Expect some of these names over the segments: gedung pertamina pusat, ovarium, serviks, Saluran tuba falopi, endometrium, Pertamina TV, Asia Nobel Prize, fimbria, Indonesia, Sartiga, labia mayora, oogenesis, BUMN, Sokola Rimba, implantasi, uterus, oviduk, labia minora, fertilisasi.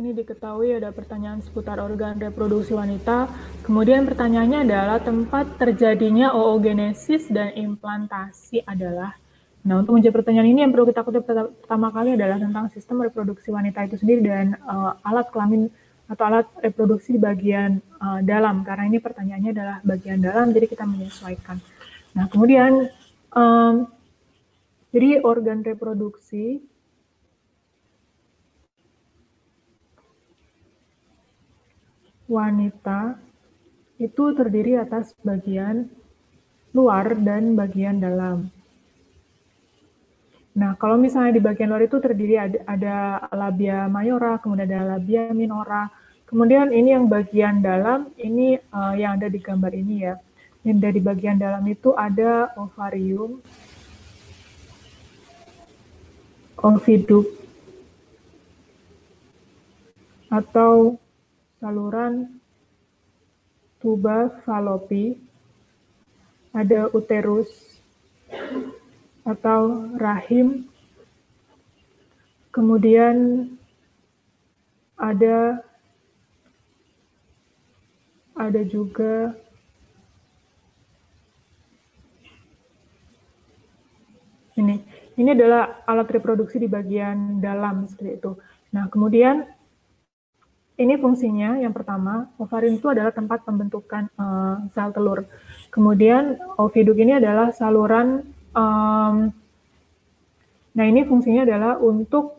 ini diketahui ada pertanyaan seputar organ reproduksi wanita. Kemudian pertanyaannya adalah tempat terjadinya oogenesis dan implantasi adalah. Nah, untuk menjawab pertanyaan ini yang perlu kita kutip pertama kali adalah tentang sistem reproduksi wanita itu sendiri dan alat kelamin atau alat reproduksi di bagian dalam. Karena ini pertanyaannya adalah bagian dalam, jadi kita menyesuaikan. Nah, kemudian jadi organ reproduksi. Wanita itu terdiri atas bagian luar dan bagian dalam. Nah, kalau misalnya di bagian luar itu terdiri ada labia mayora, kemudian ada labia minora. Kemudian ini yang bagian dalam, ini yang ada di gambar ini ya. Yang dari bagian dalam itu ada ovarium, oviduk, atau saluran tuba falopi, ada uterus atau rahim, kemudian ada juga ini adalah alat reproduksi di bagian dalam seperti itu. Nah, kemudian ini fungsinya yang pertama, ovarium itu adalah tempat pembentukan sel telur. Kemudian oviduk ini adalah saluran, nah ini fungsinya adalah untuk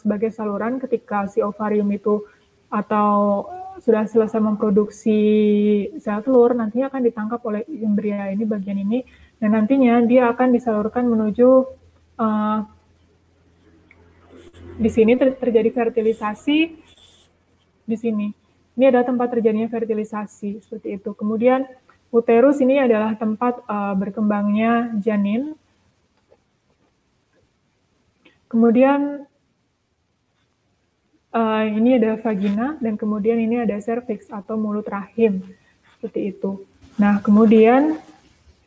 sebagai saluran ketika si ovarium itu atau sudah selesai memproduksi sel telur, nantinya akan ditangkap oleh fimbria ini bagian ini, dan nantinya dia akan disalurkan menuju, di sini terjadi fertilisasi, di sini. Ini adalah tempat terjadinya fertilisasi, seperti itu. Kemudian uterus ini adalah tempat berkembangnya janin. Kemudian ini ada vagina, dan kemudian ini ada serviks atau mulut rahim, seperti itu. Nah, kemudian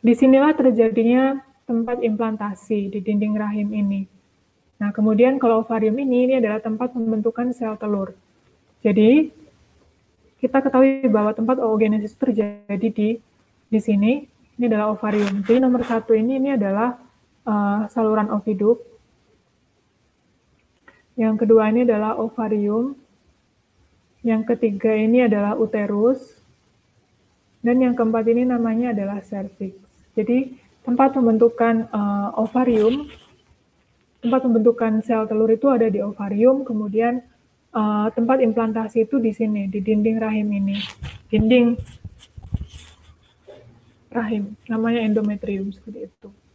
disinilah terjadinya tempat implantasi di dinding rahim ini. Nah, kemudian kalau ovarium ini adalah tempat pembentukan sel telur. Jadi, kita ketahui bahwa tempat oogenesis terjadi di sini, ini adalah ovarium. Jadi, nomor satu ini adalah saluran oviduk. Yang kedua ini adalah ovarium. Yang ketiga ini adalah uterus. Dan yang keempat ini namanya adalah serviks. Jadi, tempat pembentukan ovarium, tempat pembentukan sel telur itu ada di ovarium, kemudian tempat implantasi itu di sini, di dinding rahim ini. Dinding rahim, namanya endometrium, seperti itu.